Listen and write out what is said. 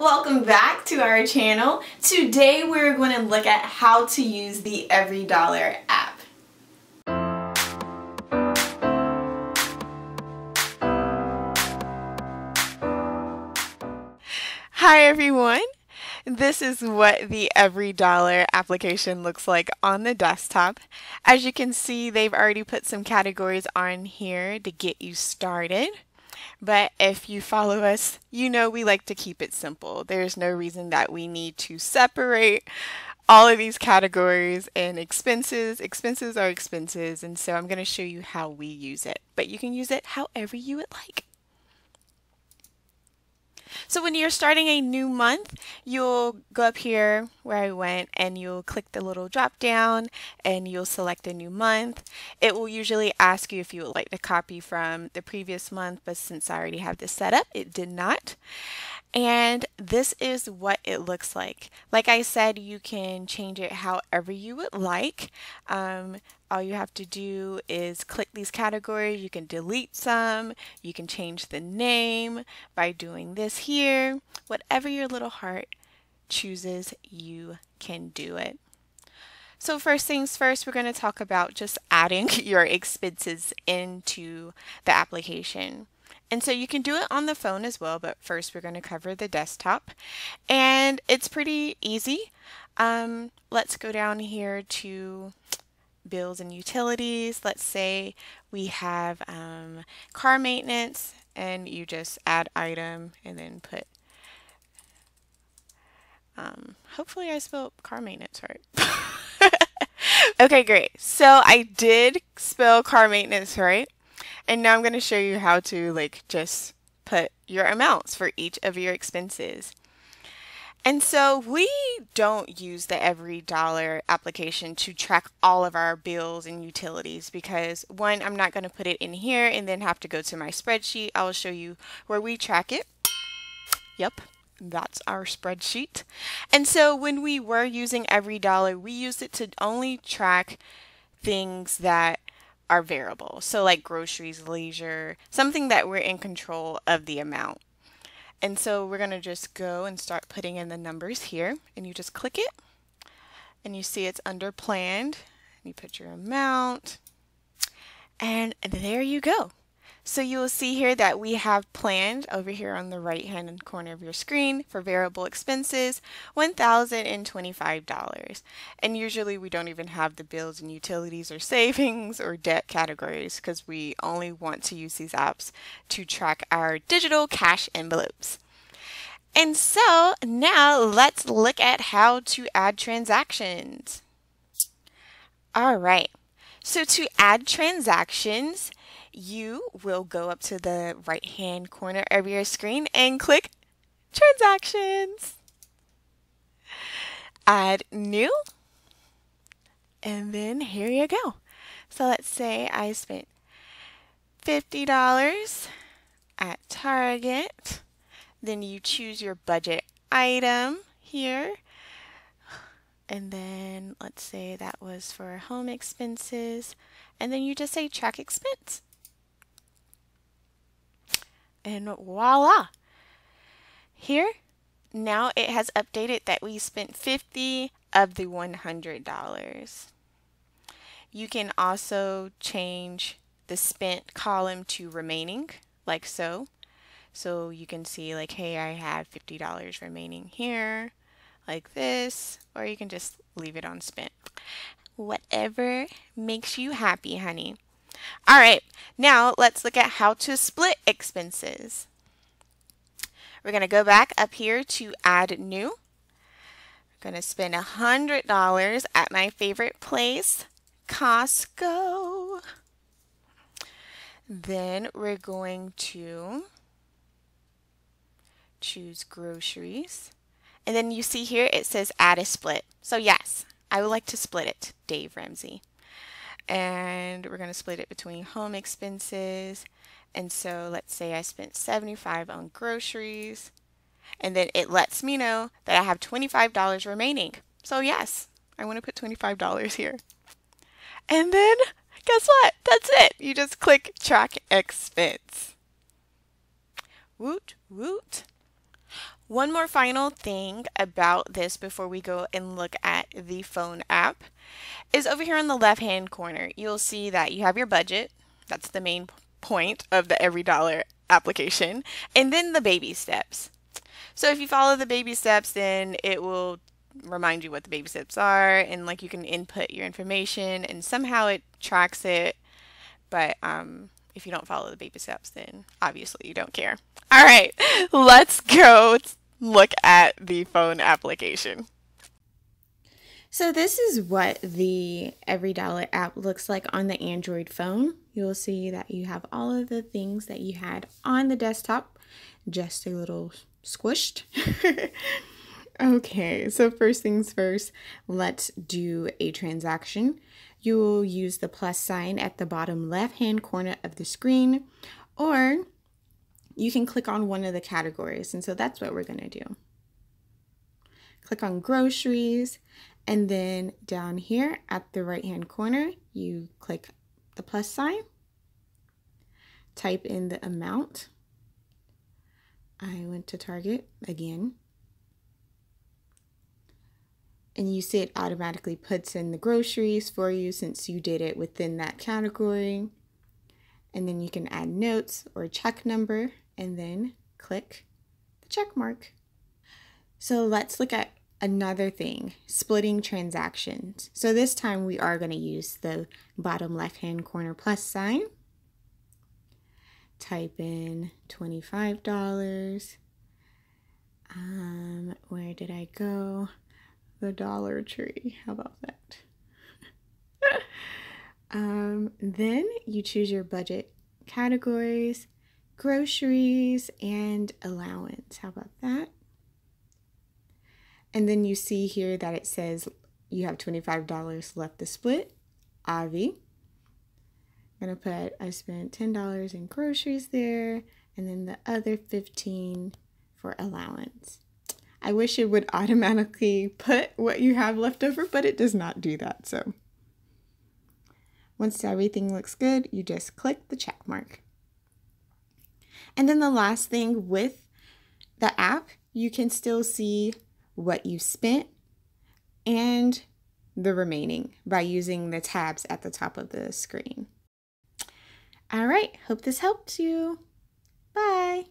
Welcome back to our channel. Today we're going to look at how to use the EveryDollar app. Hi everyone. This is what the EveryDollar application looks like on the desktop. As you can see, they've already put some categories on here to get you started. But if you follow us, you know we like to keep it simple. There's no reason that we need to separate all of these categories and expenses. Expenses are expenses, and so I'm going to show you how we use it. But you can use it however you would like. So when you're starting a new month, you'll go up here where I went and you'll click the little drop down and you'll select a new month. It will usually ask you if you would like to copy from the previous month, but since I already have this set up, it did not. And this is what it looks like. Like I said, you can change it however you would like. All you have to do is click these categories. You can delete some. You can change the name by doing this here. Whatever your little heart chooses, you can do it. So first things first, we're going to talk about just adding your expenses into the application. And so you can do it on the phone as well, but first we're going to cover the desktop. And it's pretty easy. Let's go down here to bills and utilities. Let's say we have car maintenance, and you just add item and then put, hopefully I spelled car maintenance right. Okay, great. So I did spell car maintenance right. And now I'm going to show you how to just put your amounts for each of your expenses. And so we don't use the EveryDollar application to track all of our bills and utilities because one, I'm not going to put it in here and then have to go to my spreadsheet. I'll show you where we track it. Yep. That's our spreadsheet. And so when we were using EveryDollar, we used it to only track things that are variable. So like groceries, leisure, something that we're in control of the amount. And so we're going to just go and start putting in the numbers here, and you just click it and you see it's under planned and you put your amount and there you go. So you will see here that we have planned over here on the right hand corner of your screen for variable expenses, $1,025. And usually we don't even have the bills and utilities or savings or debt categories because we only want to use these apps to track our digital cash envelopes. And so now let's look at how to add transactions. All right. So to add transactions, you will go up to the right hand corner of your screen and click transactions, add new, and then here you go. So let's say I spent $50 at Target. Then you choose your budget item here. And then let's say that was for home expenses. And then you just say track expense. And voila! Here, now it has updated that we spent $50 of the $100. You can also change the spent column to remaining, like so. So you can see like, hey, I had $50 remaining here, like this, or you can just leave it on spent. Whatever makes you happy, honey. All right, now let's look at how to split expenses. We're going to go back up here to add new. I'm going to spend $100 at my favorite place, Costco. Then we're going to choose groceries. And then you see here it says add a split. So yes, I would like to split it, Dave Ramsey. And we're going to split it between home expenses. And so let's say I spent $75 on groceries. And then it lets me know that I have $25 remaining. So yes, I want to put $25 here. And then guess what? That's it. You just click track expense. Woot, woot. One more final thing about this before we go and look at the phone app is over here in the left hand corner, you'll see that you have your budget. That's the main point of the EveryDollar application, and then the baby steps. So if you follow the baby steps, then it will remind you what the baby steps are, and like you can input your information and somehow it tracks it. But if you don't follow the baby steps, then obviously you don't care. All right, let's go look at the phone application. So this is what the EveryDollar app looks like on the Android phone. You'll see that you have all of the things that you had on the desktop, just a little squished. Okay, so first things first, let's do a transaction. You will use the plus sign at the bottom left-hand corner of the screen, or you can click on one of the categories. And so that's what we're gonna do. Click on groceries, and then down here at the right-hand corner, you click the plus sign, type in the amount. I went to Target again. And you see it automatically puts in the groceries for you since you did it within that category. And then you can add notes or check number and then click the check mark. So let's look at another thing, splitting transactions. So this time we are going to use the bottom left-hand corner plus sign. Type in $25. Where did I go? The Dollar Tree. How about that? Then you choose your budget categories, groceries, and allowance. How about that? And then you see here that it says you have $25 left to split. Avi. I'm going to put I spent $10 in groceries there, and then the other $15 for allowance. I wish it would automatically put what you have left over, but it does not do that. So once everything looks good, you just click the check mark. And then the last thing with the app, you can still see what you spent and the remaining by using the tabs at the top of the screen. All right, hope this helped you. Bye.